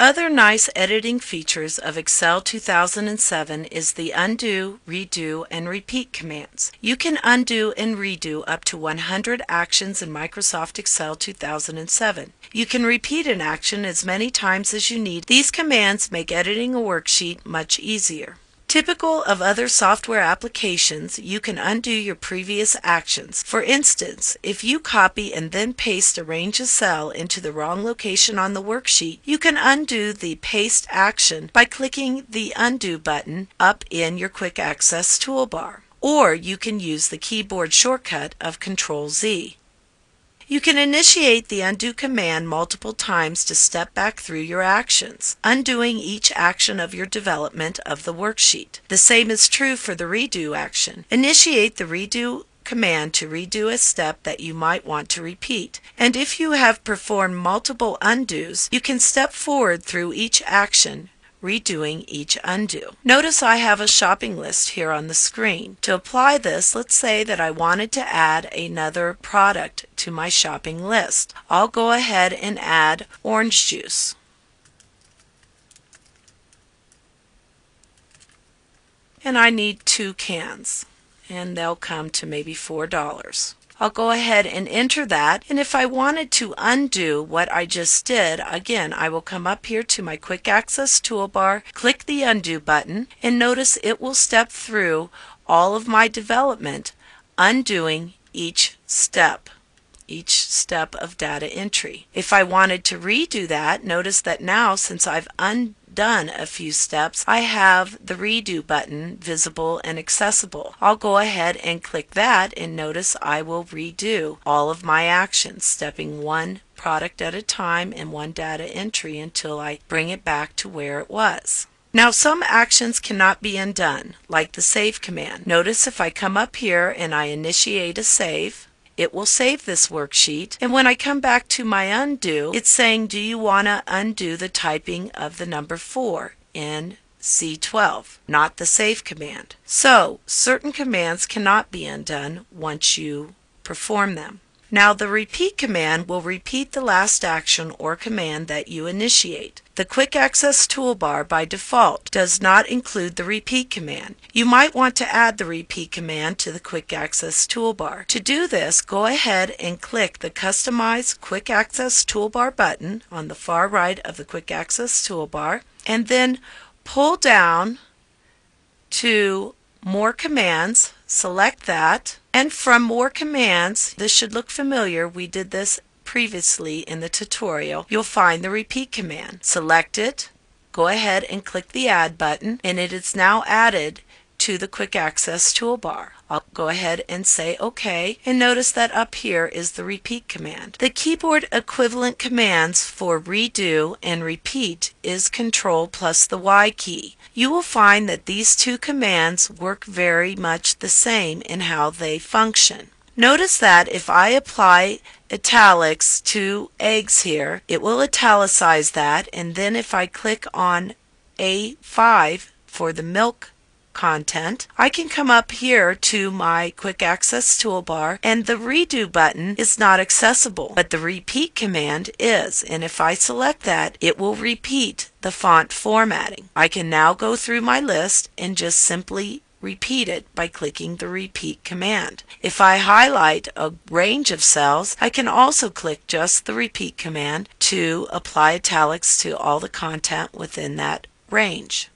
Other nice editing features of Excel 2007 is the undo, redo, and repeat commands. You can undo and redo up to 100 actions in Microsoft Excel 2007. You can repeat an action as many times as you need. These commands make editing a worksheet much easier. Typical of other software applications, you can undo your previous actions. For instance, if you copy and then paste a range of cell into the wrong location on the worksheet, you can undo the paste action by clicking the undo button up in your quick access toolbar. Or you can use the keyboard shortcut of Ctrl-Z. You can initiate the undo command multiple times to step back through your actions, undoing each action of your development of the worksheet. The same is true for the redo action. Initiate the redo command to redo a step that you might want to repeat. And if you have performed multiple undos, you can step forward through each action, redoing each undo. Notice I have a shopping list here on the screen. To apply this, let's say that I wanted to add another product to my shopping list. I'll go ahead and add orange juice. And I need 2 cans, and they'll come to maybe $4. I'll go ahead and enter that, and if I wanted to undo what I just did, again, I will come up here to my quick access toolbar, click the undo button, and notice it will step through all of my development, undoing each step of data entry. If I wanted to redo that, notice that now, since I've undone a few steps, I have the redo button visible and accessible. I'll go ahead and click that, and notice I will redo all of my actions, stepping one product at a time and one data entry until I bring it back to where it was. Now, some actions cannot be undone, like the save command. Notice if I come up here and I initiate a save, it will save this worksheet, and when I come back to my undo, it's saying, do you want to undo the typing of the number 4 in C12, not the save command. So certain commands cannot be undone once you perform them. Now the repeat command will repeat the last action or command that you initiate. The quick access toolbar by default does not include the repeat command. You might want to add the repeat command to the quick access toolbar. To do this, go ahead and click the Customize Quick Access Toolbar button on the far right of the quick access toolbar, and then pull down to More Commands, select that, and from More Commands, this should look familiar, we did this previously in the tutorial, you'll find the repeat command. Select it, go ahead and click the Add button, and it is now added to the Quick Access Toolbar. I'll go ahead and say OK, and notice that up here is the repeat command. The keyboard equivalent commands for redo and repeat is Ctrl plus the Y key. You will find that these two commands work very much the same in how they function. Notice that if I apply italics to eggs here, it will italicize that, and then if I click on A5 for the milk content, I can come up here to my quick access toolbar, and the redo button is not accessible, but the repeat command is, and if I select that, it will repeat the font formatting. I can now go through my list and just simply repeat it by clicking the repeat command. If I highlight a range of cells, I can also click just the repeat command to apply italics to all the content within that range.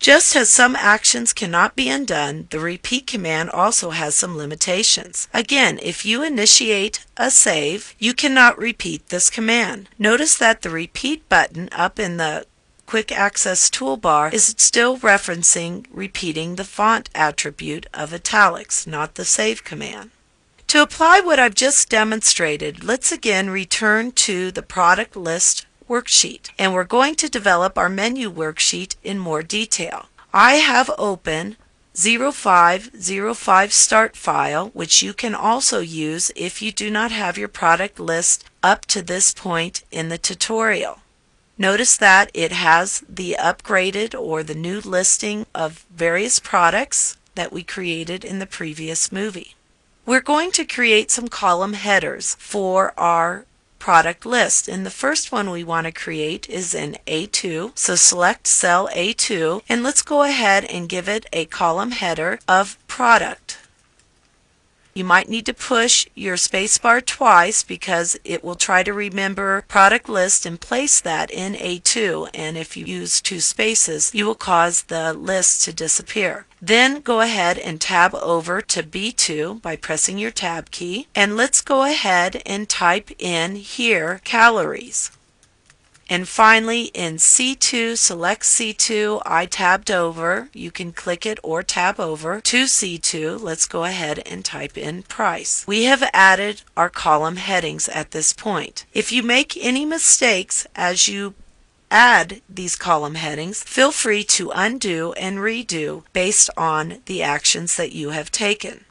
Just as some actions cannot be undone, the repeat command also has some limitations. Again, if you initiate a save, you cannot repeat this command. Notice that the repeat button up in the Quick Access Toolbar is still referencing repeating the font attribute of italics, not the save command. To apply what I've just demonstrated, let's again return to the product list worksheet, and we're going to develop our menu worksheet in more detail. I have open 0505 start file, which you can also use if you do not have your product list up to this point in the tutorial. Notice that it has the upgraded or the new listing of various products that we created in the previous movie. We're going to create some column headers for our product list, and the first one we want to create is in A2. So select cell A2 and let's go ahead and give it a column header of product. You might need to push your spacebar twice because it will try to remember product list and place that in A2, and if you use two spaces you will cause the list to disappear. Then go ahead and tab over to B2 by pressing your tab key, and let's go ahead and type in here calories. And finally in C2, select C2, I tabbed over, you can click it or tab over to C2, let's go ahead and type in price. We have added our column headings at this point. If you make any mistakes as you add these column headings, feel free to undo and redo based on the actions that you have taken.